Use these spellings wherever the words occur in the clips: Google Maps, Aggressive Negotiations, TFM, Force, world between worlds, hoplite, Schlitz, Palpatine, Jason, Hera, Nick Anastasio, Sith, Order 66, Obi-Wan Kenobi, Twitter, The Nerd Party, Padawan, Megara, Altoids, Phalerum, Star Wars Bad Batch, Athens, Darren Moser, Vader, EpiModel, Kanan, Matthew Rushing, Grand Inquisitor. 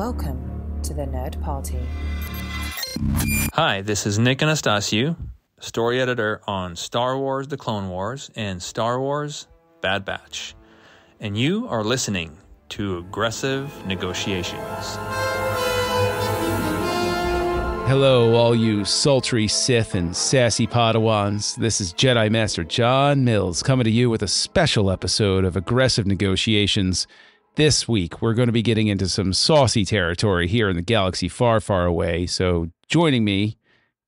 Welcome to the Nerd Party. Hi, this is Nick Anastasio, story editor on Star Wars The Clone Wars and Star Wars Bad Batch. And you are listening to Aggressive Negotiations. Hello, all you sultry Sith and sassy Padawans. This is Jedi Master John Mills coming to you with a special episode of Aggressive Negotiations. This week, we're going to be getting into some saucy territory here in the galaxy far, far away. So joining me,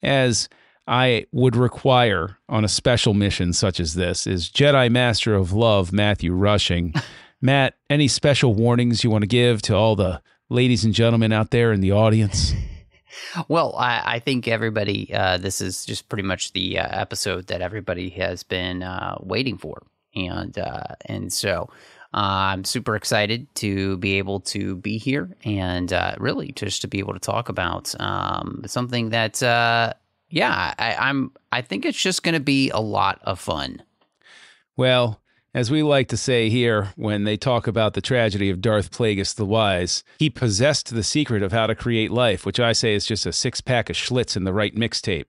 as I would require on a special mission such as this, is Jedi Master of Love, Matthew Rushing. Matt, any special warnings you want to give to all the ladies and gentlemen out there in the audience? Well, I think everybody, this is just pretty much the episode that everybody has been waiting for. And so I'm super excited to be able to be here and really just to be able to talk about something that, I think it's just going to be a lot of fun. Well, as we like to say here, when they talk about the tragedy of Darth Plagueis the Wise, he possessed the secret of how to create life, which I say is just a six-pack of Schlitz and the right mixtape.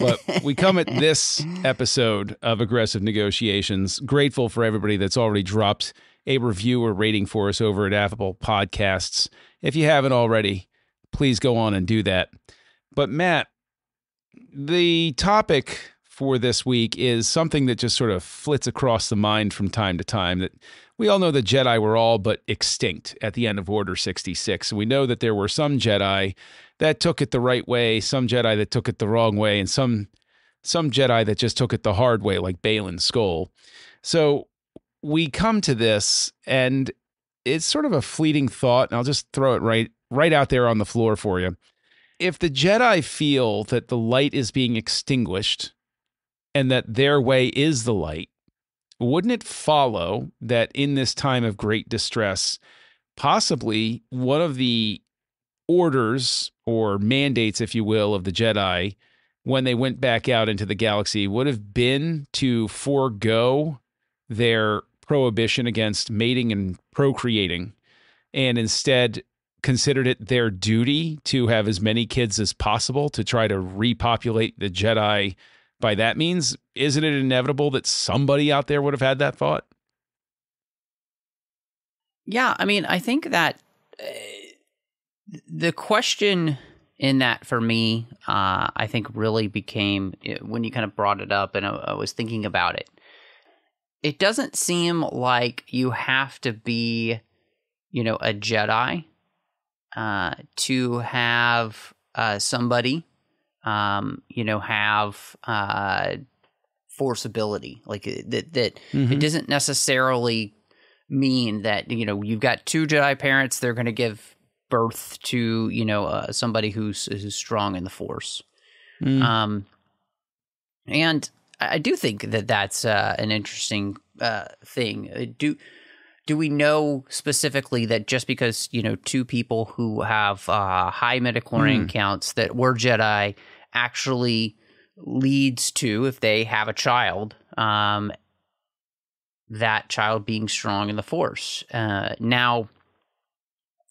But we come at this episode of Aggressive Negotiations grateful for everybody that's already dropped a review or rating for us over at Apple Podcasts. If you haven't already, please go on and do that. But Matt, the topic for this week is something that just sort of flits across the mind from time to time, that we all know the Jedi were all but extinct at the end of Order 66. And we know that there were some Jedi that took it the right way, some Jedi that took it the wrong way, and some Jedi that just took it the hard way, like Baylan Skoll. So we come to this, and it's sort of a fleeting thought, and I'll just throw it right out there on the floor for you. If the Jedi feel that the light is being extinguished, and that their way is the light, wouldn't it follow that in this time of great distress, possibly one of the orders or mandates, if you will, of the Jedi when they went back out into the galaxy would have been to forego their prohibition against mating and procreating, and instead considered it their duty to have as many kids as possible to try to repopulate the Jedi? By that means, isn't it inevitable that somebody out there would have had that thought? Yeah, I mean, I think that the question in that for me, I think really became when you kind of brought it up and I was thinking about it. It doesn't seem like you have to be, a Jedi to have somebody have forceability, like that mm-hmm. It doesn't necessarily mean that, you've got two Jedi parents, they're going to give birth to, somebody who's strong in the Force. Mm. And I do think that that's an interesting thing. Do we know specifically that just because, two people who have high midichlorian counts that were Jedi actually leads to, if they have a child, that child being strong in the Force? Now,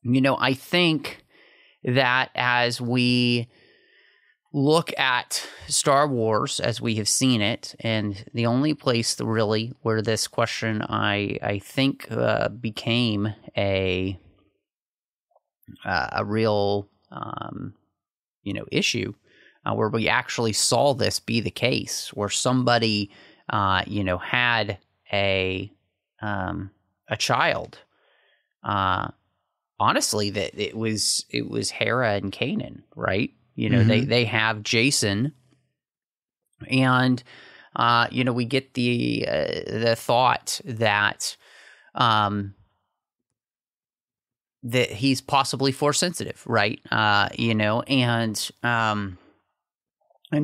I think that as we look at Star Wars as we have seen it, and the only place really where this question I think became a real issue, where we actually saw this be the case, where somebody had a child. Honestly, that it was Hera and Kanan, right? Mm-hmm. they have Jason, and we get the thought that that he's possibly Force sensitive, right? And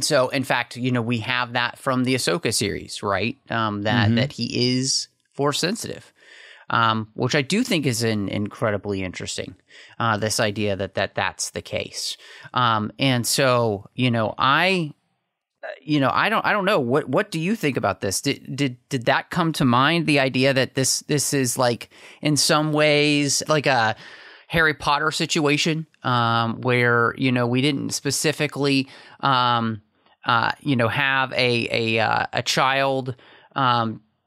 so in fact, we have that from the Ahsoka series, right? That he is Force sensitive. Which I do think is incredibly interesting, this idea that's the case. And so, I don't know. What do you think about this? Did that come to mind? The idea that this is like in some ways like a, Harry Potter situation, where, you know, we didn't specifically, you know, have a child,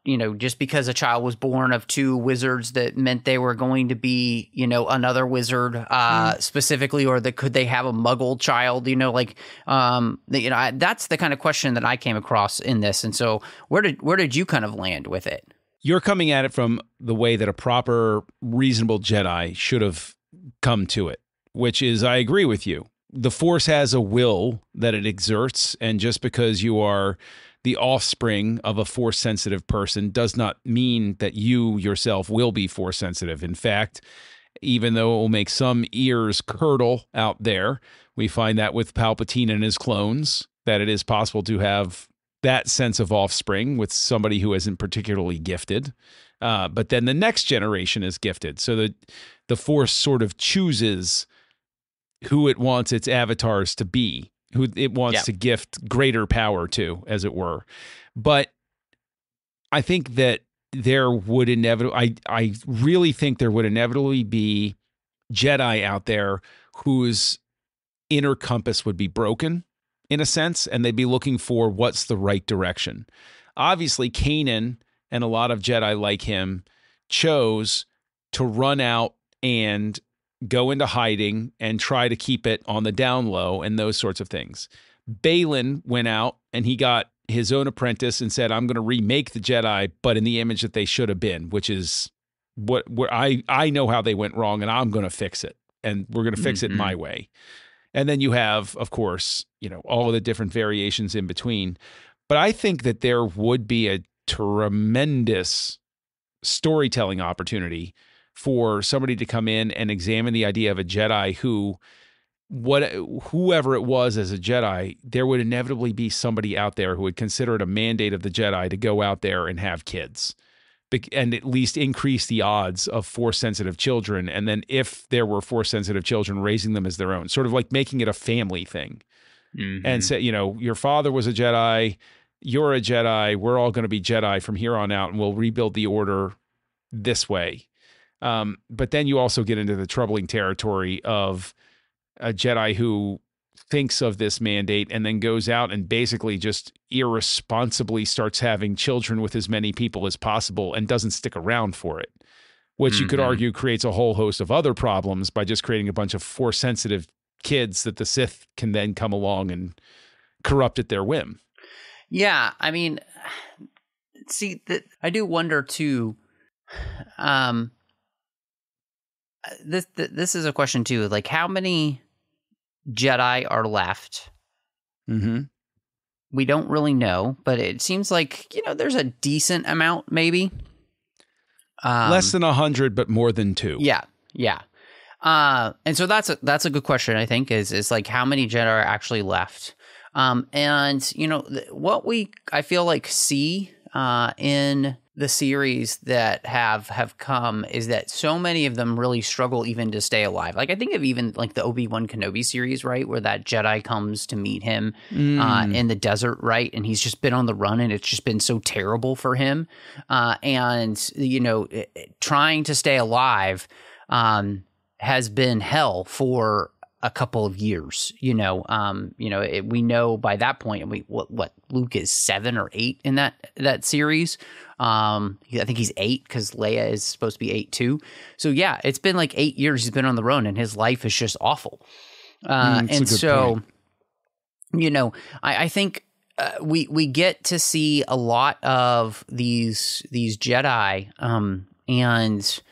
you know, just because a child was born of two wizards, that meant they were going to be, you know, another wizard specifically, or that could they have a muggle child, you know, like, you know, that's the kind of question that I came across in this. And so where did you kind of land with it? You're coming at it from the way that a proper, reasonable Jedi should have come to it, which is, I agree with you. The Force has a will that it exerts, and just because you are the offspring of a Force-sensitive person does not mean that you yourself will be Force-sensitive. In fact, even though it will make some ears curdle out there, we find that with Palpatine and his clones, that it is possible to have that sense of offspring with somebody who isn't particularly gifted. But then the next generation is gifted. So the Force sort of chooses who it wants its avatars to be, who it wants to gift greater power to, as it were. But I think that there would inevitably, I really think there would inevitably be Jedi out there whose inner compass would be broken, in a sense, and they'd be looking for what's the right direction. Obviously, Kanan and a lot of Jedi like him chose to run out and go into hiding and try to keep it on the down low and those sorts of things. Baylan went out and he got his own apprentice and said, I'm going to remake the Jedi, but in the image that they should have been, which is where I know how they went wrong, and I'm going to fix it, and we're going to fix it my way. And then you have, of course, you know, all of the different variations in between. But I think that there would be a tremendous storytelling opportunity for somebody to come in and examine the idea of a Jedi whoever it was as a Jedi, there would inevitably be somebody out there who would consider it a mandate of the Jedi to go out there and have kids, and at least increase the odds of Force-sensitive children. And then if there were Force-sensitive children, raising them as their own, sort of like making it a family thing. And say, you know, your father was a Jedi, you're a Jedi, we're all going to be Jedi from here on out, and we'll rebuild the order this way. But then you also get into the troubling territory of a Jedi who thinks of this mandate and then goes out and basically just irresponsibly starts having children with as many people as possible and doesn't stick around for it, which you could argue creates a whole host of other problems by just creating a bunch of Force-sensitive kids that the Sith can then come along and corrupt at their whim. Yeah, I mean, see, I do wonder too, this is a question too, like how many Jedi are left? We don't really know, but it seems like, you know, there's a decent amount, maybe. Less than 100, but more than 2. Yeah, yeah. And so that's a good question, I think, is like how many Jedi are actually left? And, you know, what I feel like see in the series that have come is that so many of them really struggle even to stay alive. Like I think of even like the Obi-Wan Kenobi series, right? Where that Jedi comes to meet him in the desert, right? And he's just been on the run and it's just been so terrible for him. And, you know, trying to stay alive has been hell for a couple of years, you know, we know by that point, what Luke is 7 or 8 in that series. I think he's 8 because Leia is supposed to be 8 too. So yeah, it's been like 8 years he's been on the run and his life is just awful. And so, you know, I think we get to see a lot of these Jedi, and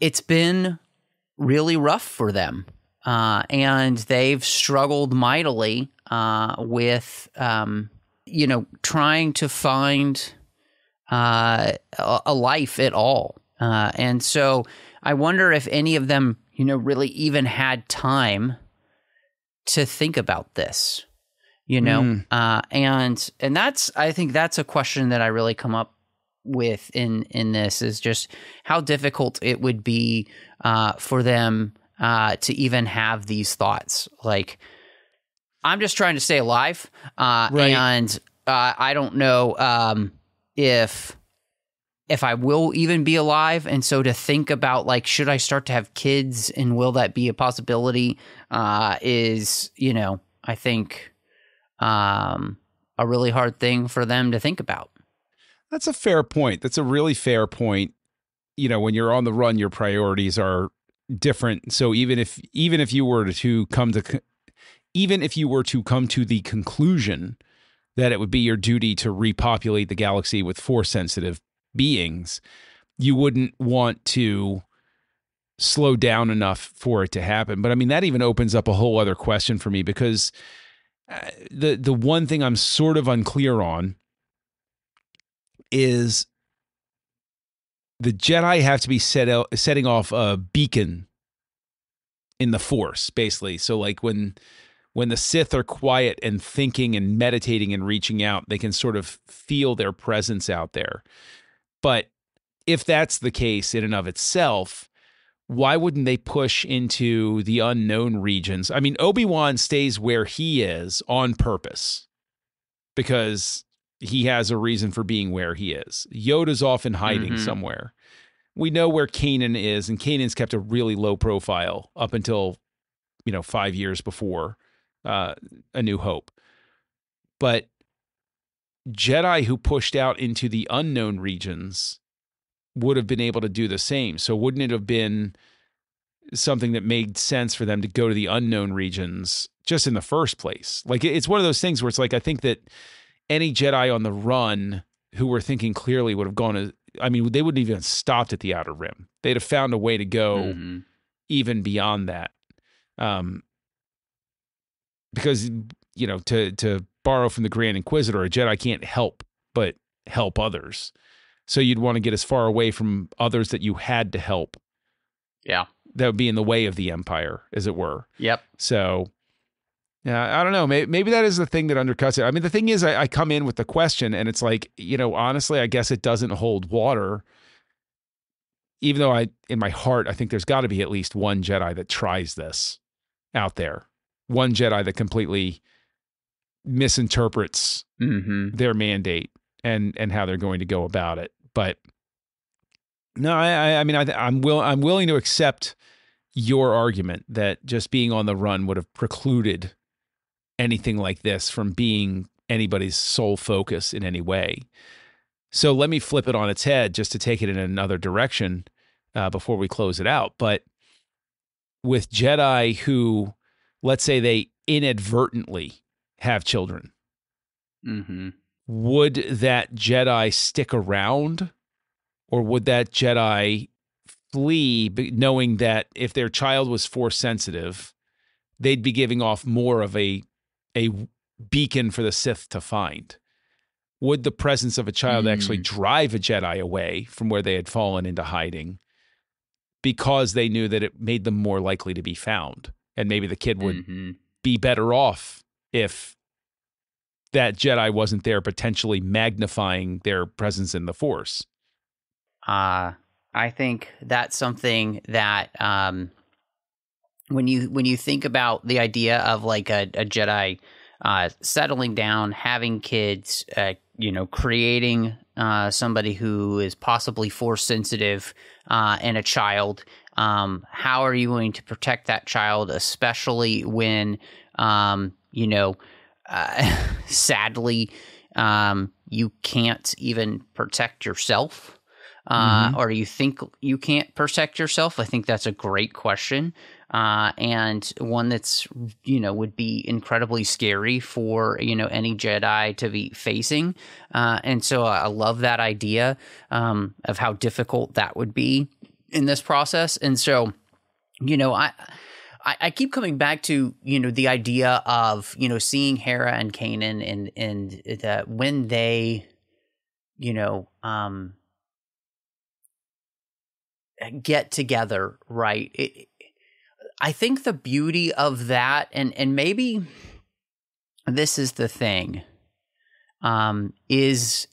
it's been really rough for them. And they've struggled mightily with, you know, trying to find a life at all. And so I wonder if any of them, you know, really even had time to think about this, you know. And that's, I think that's a question that I really come up with in this, is just how difficult it would be for them to even have these thoughts. Like, I'm just trying to stay alive, right. And I don't know if if I will even be alive. And so to think about, like, should I start to have kids and will that be a possibility is, you know, I think a really hard thing for them to think about. That's a fair point. That's a really fair point. You know, when you're on the run, your priorities are different. So even if you were to come to the conclusion that it would be your duty to repopulate the galaxy with Force-sensitive beings, you wouldn't want to slow down enough for it to happen. But I mean, that even opens up a whole other question for me, because the one thing I'm sort of unclear on is the Jedi have to be setting off a beacon in the Force, basically. So like when the Sith are quiet and thinking and meditating and reaching out, they can sort of feel their presence out there. But if that's the case in and of itself, why wouldn't they push into the unknown regions? I mean, Obi-Wan stays where he is on purpose because he has a reason for being where he is. Yoda's off in hiding somewhere. We know where Kanan is, and Kanan's kept a really low profile up until, you know, 5 years before A New Hope. But Jedi who pushed out into the unknown regions would have been able to do the same. So wouldn't it have been something that made sense for them to go to the unknown regions just in the first place? Like, it's one of those things where it's like, I think that any Jedi on the run who were thinking clearly would have gone to, I mean, they wouldn't even have stopped at the Outer Rim. They'd have found a way to go even beyond that. Because, you know, to borrow from the Grand Inquisitor, a Jedi can't help but help others. So you'd want to get as far away from others that you had to help. Yeah. That would be in the way of the Empire, as it were. Yep. So, yeah, I don't know. Maybe that is the thing that undercuts it. I mean, the thing is, I come in with the question, and it's like, you know, honestly, I guess it doesn't hold water. Even though in my heart, I think there's got to be at least one Jedi that tries this out there. One Jedi that completely misinterprets their mandate and how they're going to go about it. But no, I'm willing to accept your argument that just being on the run would have precluded anything like this from being anybody's sole focus in any way. So let me flip it on its head just to take it in another direction before we close it out. But with Jedi who, let's say they inadvertently have children. Would that Jedi stick around, or would that Jedi flee, knowing that if their child was Force sensitive, they'd be giving off more of a beacon for the Sith to find? Would the presence of a child actually drive a Jedi away from where they had fallen into hiding because they knew that it made them more likely to be found? And maybe the kid would be better off if that Jedi wasn't there, potentially magnifying their presence in the Force. I think that's something that when you think about the idea of like a Jedi settling down, having kids, you know, creating somebody who is possibly Force sensitive and a child. How are you going to protect that child, especially when, you know, sadly, you can't even protect yourself, or you think you can't protect yourself? I think that's a great question, and one that's, you know, would be incredibly scary for, you know, any Jedi to be facing. And so I love that idea of how difficult that would be in this process. And so, you know, I keep coming back to, you know, the idea of, you know, seeing Hera and Kanan and that when they, you know, get together, right? I think the beauty of that, and maybe this is the thing, is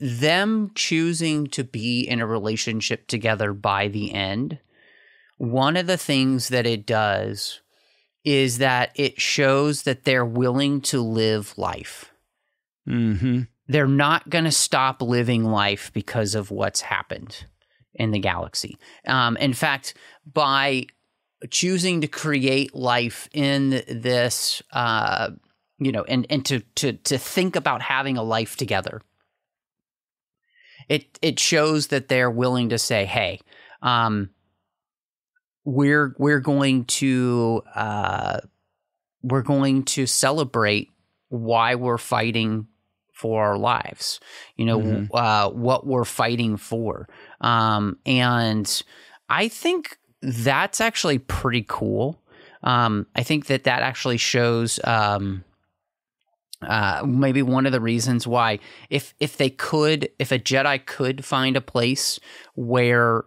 them choosing to be in a relationship together by the end. One of the things that it does is that it shows that they're willing to live life. They're not going to stop living life because of what's happened in the galaxy. In fact, by choosing to create life in this, you know, and to think about having a life together, it shows that they're willing to say, hey, we're going to celebrate why we're fighting for our lives, you know, mm-hmm. What we're fighting for. And I think that's actually pretty cool. I think that actually shows maybe one of the reasons why if a Jedi could find a place where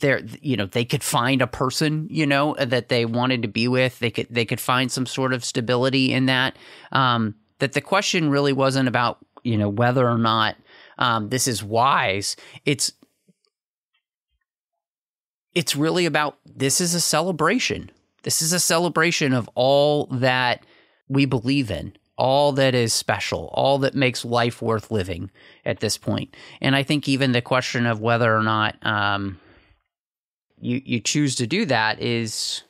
they could find a person, you know, that they wanted to be with, they could find some sort of stability in that, that the question really wasn't about, you know, whether or not this is wise. It's really about, this is a celebration. This is a celebration of all that we believe in, all that is special, all that makes life worth living at this point. And I think even the question of whether or not you choose to do that is,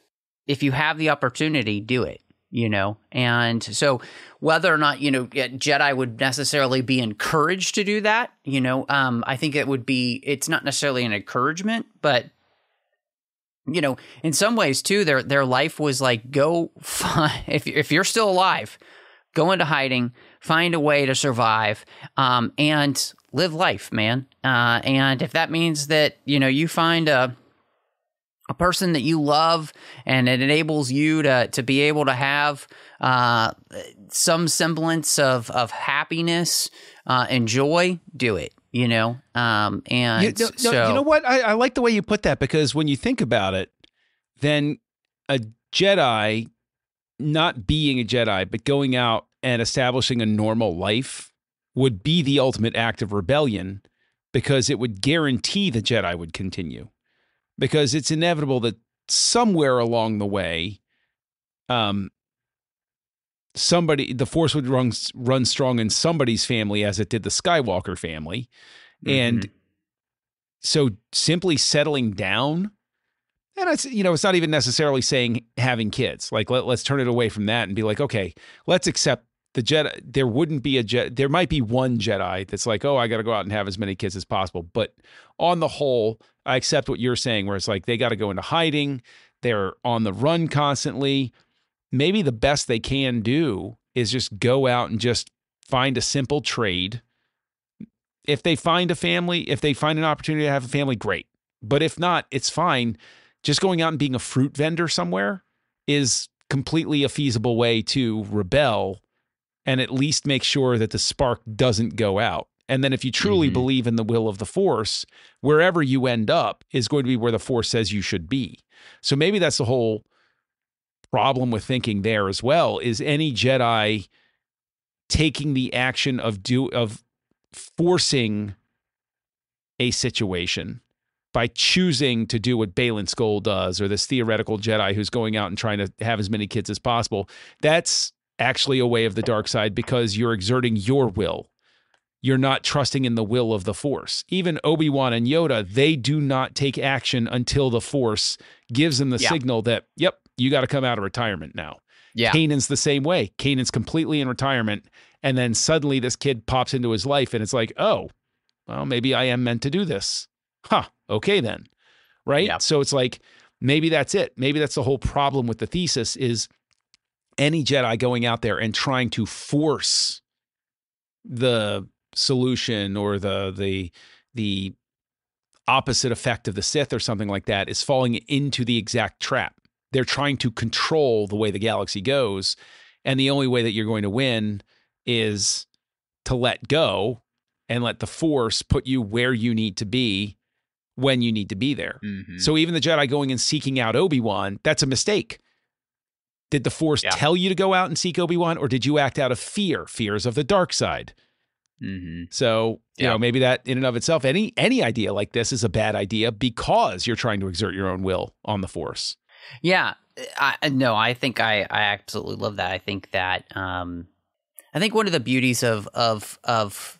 if you have the opportunity, do it, you know? And so whether or not, you know, Jedi would necessarily be encouraged to do that, you know, I think it's not necessarily an encouragement, but, you know, in some ways too, their life was like, go find, if you're still alive, go into hiding, find a way to survive, and live life, man. And if that means that, you know, you find a person that you love and it enables you to be able to have some semblance of happiness and joy, do it, you know? You know what? I like the way you put that, because when you think about it, then a Jedi not being a Jedi but going out and establishing a normal life would be the ultimate act of rebellion, because it would guarantee the Jedi would continue. Because it's inevitable that somewhere along the way, the Force would run strong in somebody's family, as it did the Skywalker family. Mm-hmm. And so simply settling down, and it's, you know, it's not even necessarily saying having kids. Like, let's turn it away from that and be like, okay, let's accept the Jedi. There wouldn't be a Jedi. There might be one Jedi that's like, oh, I got to go out and have as many kids as possible. But on the whole, I accept what you're saying, where it's like they got to go into hiding. They're on the run constantly. Maybe the best they can do is just go out and just find a simple trade. If they find a family, if they find an opportunity to have a family, great. But if not, it's fine. Just going out and being a fruit vendor somewhere is completely a feasible way to rebel and at least make sure that the spark doesn't go out. And then if you truly mm-hmm. believe in the will of the Force, wherever you end up is going to be where the Force says you should be. So maybe that's the whole problem with thinking there as well, is any Jedi taking the action of forcing a situation by choosing to do what Baylan Skoll does, or this theoretical Jedi who's going out and trying to have as many kids as possible. That's actually a way of the dark side, because you're exerting your will. You're not trusting in the will of the Force. Even Obi-Wan and Yoda, they do not take action until the Force gives them the signal that, yep, you got to come out of retirement now. Yeah. Kanan's the same way. Kanan's completely in retirement, and then suddenly this kid pops into his life, and it's like, oh, well, maybe I am meant to do this. Huh, okay then, right? Yeah. So it's like, maybe that's it. Maybe that's the whole problem with the thesis, is any Jedi going out there and trying to force the solution or the opposite effect of the Sith or something like that is falling into the exact trap. They're trying to control the way the galaxy goes, and the only way that you're going to win is to let go and let the Force put you where you need to be when you need to be there. Mm-hmm. So even the Jedi going and seeking out Obi-Wan, that's a mistake. Did the Force tell you to go out and seek Obi-Wan, or did you act out of fear? Fears of the dark side. Mm-hmm. So, you know, maybe that in and of itself, any idea like this is a bad idea because you're trying to exert your own will on the Force. Yeah, I think I absolutely love that. I think that I think one of the beauties of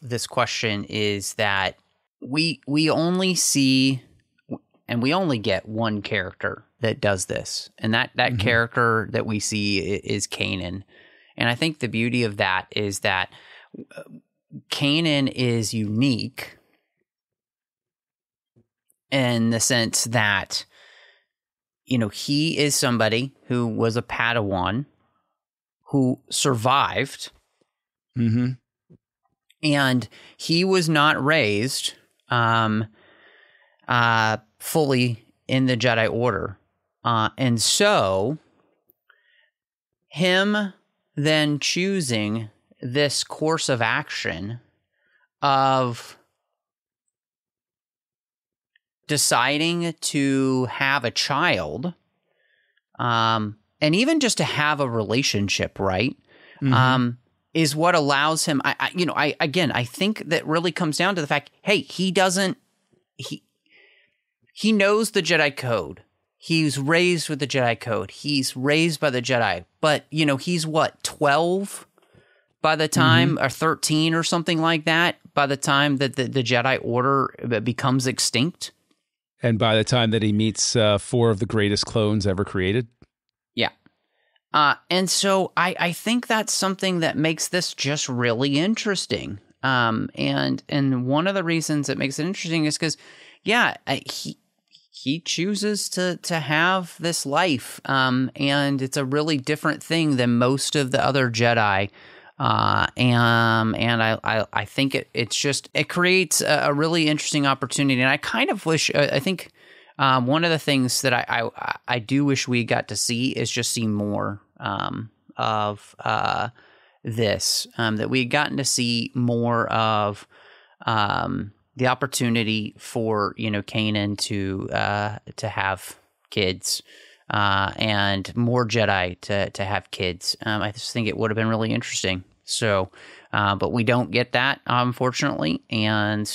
this question is that we only see and we only get one character that does this, and that mm-hmm. character that we see is Kanan. And I think the beauty of that is that Kanan is unique in the sense that, you know, he is somebody who was a Padawan who survived. Mm-hmm. And he was not raised fully in the Jedi Order. And so him then choosing this course of action of deciding to have a child, and even just to have a relationship, right? Mm-hmm. Is what allows him, I think that really comes down to the fact, hey, he knows the Jedi Code. He's raised with the Jedi Code. He's raised by the Jedi. But, you know, he's what, 12 by the time, mm-hmm. or 13 or something like that, by the time that the Jedi Order becomes extinct. And by the time that he meets four of the greatest clones ever created. Yeah. And so I think that's something that makes this just really interesting. And one of the reasons it makes it interesting is because, yeah, he chooses to have this life. And it's a really different thing than most of the other Jedi. And I think it's just, it creates a really interesting opportunity. And I kind of wish, I think, one of the things that I do wish we got to see is just see more, of, this, that we had gotten to see more of, the opportunity for, you know, Kanan to have kids, and more Jedi to have kids. I just think it would have been really interesting. So, but we don't get that, unfortunately. And,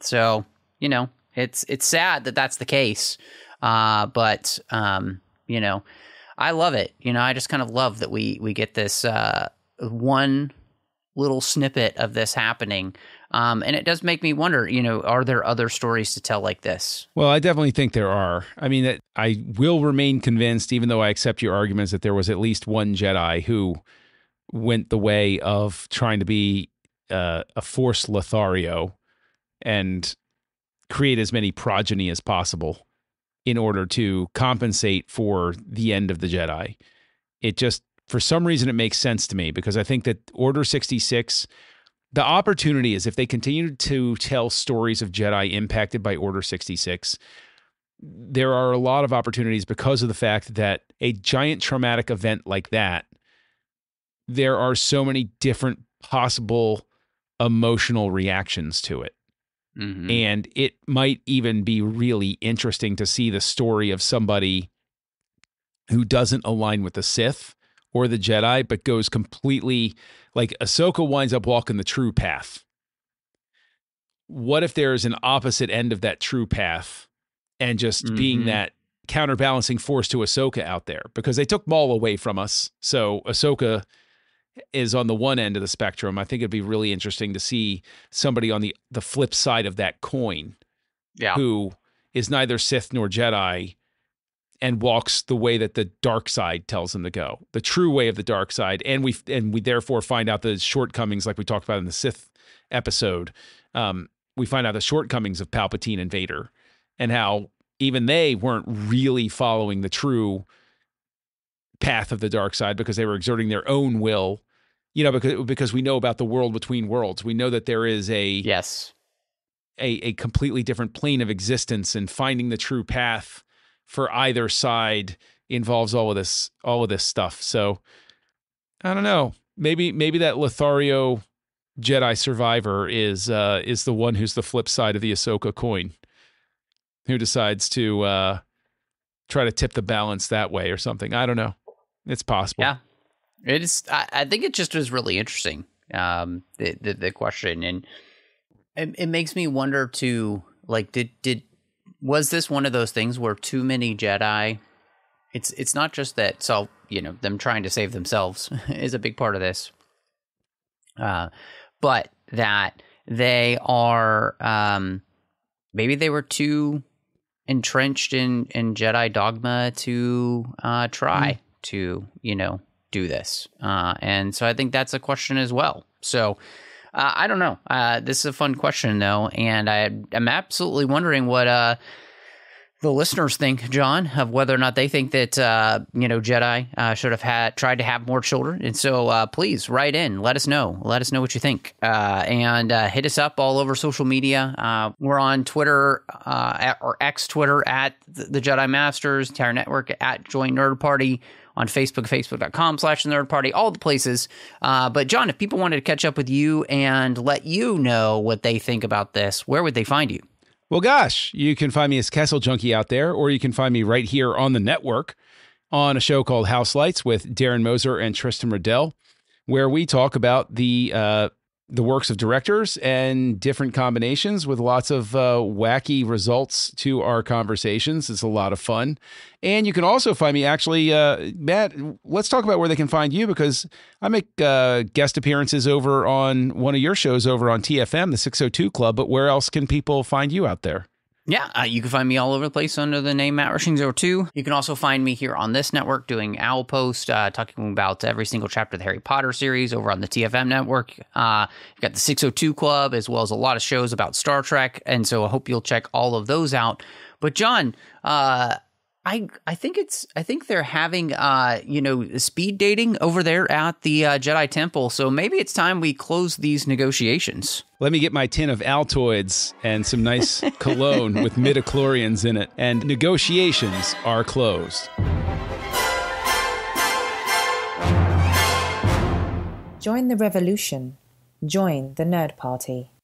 so, you know, it's sad that that's the case. But, you know, I love it. You know, I just kind of love that we get this, one little snippet of this happening. And it does make me wonder, you know, are there other stories to tell like this? Well, I definitely think there are. I mean, I will remain convinced, even though I accept your arguments, that there was at least one Jedi who went the way of trying to be a Force Lothario and create as many progeny as possible in order to compensate for the end of the Jedi. It just, for some reason, it makes sense to me, because I think that Order 66... the opportunity is, if they continue to tell stories of Jedi impacted by Order 66, there are a lot of opportunities, because of the fact that a giant traumatic event like that, there are so many different possible emotional reactions to it. Mm-hmm. And it might even be really interesting to see the story of somebody who doesn't align with the Sith or the Jedi, but goes completely, like Ahsoka winds up walking the true path. What if there is an opposite end of that true path, and just mm-hmm. being that counterbalancing force to Ahsoka out there? Because they took Maul away from us, so Ahsoka is on the one end of the spectrum. I think it'd be really interesting to see somebody on the flip side of that coin, yeah, who is neither Sith nor Jedi, and walks the way that the dark side tells him to go, the true way of the dark side. And we therefore find out the shortcomings, like we talked about in the Sith episode. We find out the shortcomings of Palpatine and Vader, and how even they weren't really following the true path of the dark side, because they were exerting their own will, you know, because we know about the world between worlds. We know that there is a completely different plane of existence, and finding the true path for either side involves all of this stuff. So I don't know, maybe that Lothario Jedi survivor is the one who's the flip side of the Ahsoka coin, who decides to try to tip the balance that way or something. I don't know. It's possible. Yeah, it is. I think it just was really interesting. The question, and it makes me wonder too, like, was this one of those things where too many Jedi, it's not just that, so, you know, them trying to save themselves is a big part of this, but that they are maybe they were too entrenched in Jedi dogma to try to, you know, do this. And so I think that's a question as well. So I don't know. This is a fun question, though. And I'm absolutely wondering what the listeners think, John, of whether or not they think that, you know, Jedi should have tried to have more children. And so please write in. Let us know. Let us know what you think. And hit us up all over social media. We're on Twitter or X Twitter at the Jedi Masters, Tower Network at Join Nerd Party, on Facebook, facebook.com/nerdparty, all the places. But John, if people wanted to catch up with you and let you know what they think about this, where would they find you? Well, gosh, you can find me as Kessel Junkie out there, or you can find me right here on the network on a show called House Lights with Darren Moser and Tristan Riddell, where we talk about the works of directors and different combinations with lots of wacky results to our conversations. It's a lot of fun. And you can also find me, actually, Matt, let's talk about where they can find you, because I make guest appearances over on one of your shows over on TFM, the 602 Club. But where else can people find you out there? Yeah, you can find me all over the place under the name Matt Rushing 02. You can also find me here on this network doing Owl Post, talking about every single chapter of the Harry Potter series over on the TFM network. You've got the 602 Club, as well as a lot of shows about Star Trek. And so I hope you'll check all of those out. But John, I think they're having, you know, speed dating over there at the Jedi Temple. So maybe it's time we close these negotiations. Let me get my tin of Altoids and some nice cologne with midichlorians in it. And negotiations are closed. Join the revolution. Join the Nerd Party.